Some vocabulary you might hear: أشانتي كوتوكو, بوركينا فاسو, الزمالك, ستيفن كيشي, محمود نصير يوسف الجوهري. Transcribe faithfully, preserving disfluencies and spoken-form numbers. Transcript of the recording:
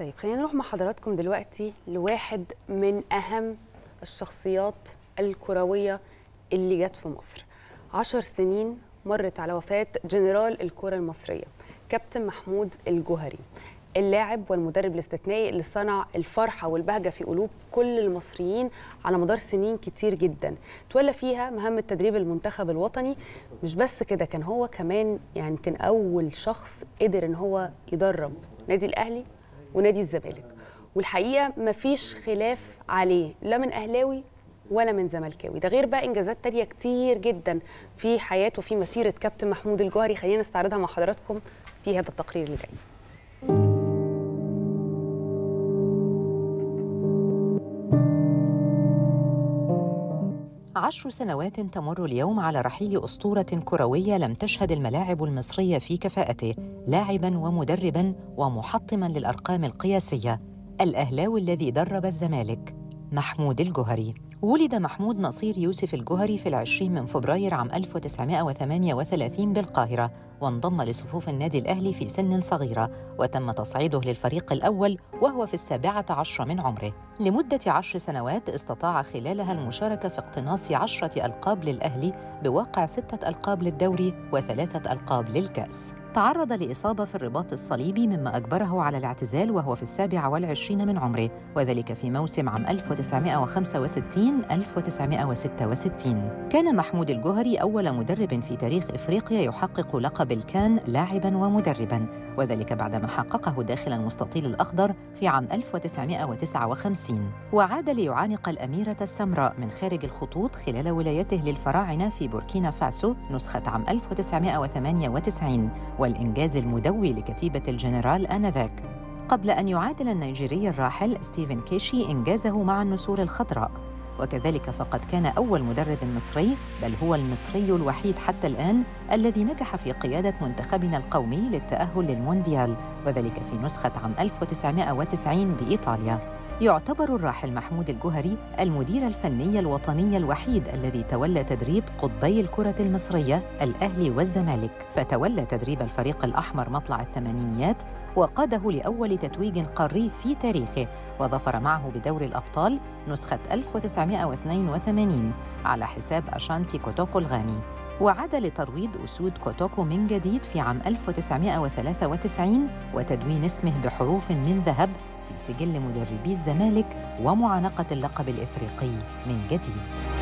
طيب خلينا نروح مع حضراتكم دلوقتي لواحد من أهم الشخصيات الكروية اللي جت في مصر. عشر سنين مرت على وفاة جنرال الكرة المصرية كابتن محمود الجوهري، اللاعب والمدرب الاستثنائي اللي صنع الفرحة والبهجة في قلوب كل المصريين على مدار سنين كتير جدا. تولى فيها مهمة تدريب المنتخب الوطني. مش بس كده، كان هو كمان يعني كان أول شخص قدر إن هو يدرب نادي الأهلي ونادي الزمالك، والحقيقة مفيش خلاف عليه لا من أهلاوي ولا من زملكاوي. ده غير بقى إنجازات تانية كتير جدا في حياته وفي مسيرة كابتن محمود الجوهري. خلينا نستعرضها مع حضراتكم في هذا التقرير اللي جاي. عشر سنوات تمر اليوم على رحيل أسطورة كروية لم تشهد الملاعب المصرية في كفاءته، لاعباً ومدرباً ومحطماً للأرقام القياسية، الأهلاوي الذي درب الزمالك محمود الجوهري. ولد محمود نصير يوسف الجوهري في العشرين من فبراير عام ألف وتسعمائة وثمانية وثلاثين بالقاهرة، وانضم لصفوف النادي الأهلي في سن صغيرة، وتم تصعيده للفريق الأول وهو في السابعة عشر من عمره لمدة عشر سنوات استطاع خلالها المشاركة في اقتناص عشرة ألقاب للأهلي بواقع ستة ألقاب للدوري وثلاثة ألقاب للكأس. تعرض لإصابة في الرباط الصليبي مما أجبره على الاعتزال وهو في السابعة والعشرين من عمره، وذلك في موسم عام ألف وتسعمائة وخمسة وستين ألف وتسعمائة وستة وستين. كان محمود الجوهري أول مدرب في تاريخ إفريقيا يحقق لقب الكان لاعباً ومدرباً، وذلك بعدما حققه داخل المستطيل الأخضر في عام ألف وتسعمائة وتسعة وخمسين، وعاد ليعانق الأميرة السمراء من خارج الخطوط خلال ولايته للفراعنة في بوركينا فاسو نسخة عام ألف وتسعمائة وثمانية وتسعين، والإنجاز المدوي لكتيبة الجنرال آنذاك، قبل أن يعادل النيجيري الراحل ستيفن كيشي إنجازه مع النسور الخضراء. وكذلك فقد كان أول مدرب مصري، بل هو المصري الوحيد حتى الآن الذي نجح في قيادة منتخبنا القومي للتأهل للمونديال، وذلك في نسخة عام ألف وتسعمائة وتسعين بإيطاليا. يعتبر الراحل محمود الجوهري المدير الفني الوطني الوحيد الذي تولى تدريب قطبي الكرة المصرية الأهلي والزمالك، فتولى تدريب الفريق الأحمر مطلع الثمانينيات وقاده لأول تتويج قاري في تاريخه، وظفر معه بدوري الأبطال نسخة ألف وتسعمائة واثنين وثمانين على حساب أشانتي كوتوكو الغاني، وعاد لترويض أسود كوتوكو من جديد في عام ألف وتسعمائة وثلاثة وتسعين وتدوين اسمه بحروف من ذهب في سجل مدربي الزمالك ومعانقة اللقب الإفريقي من جديد.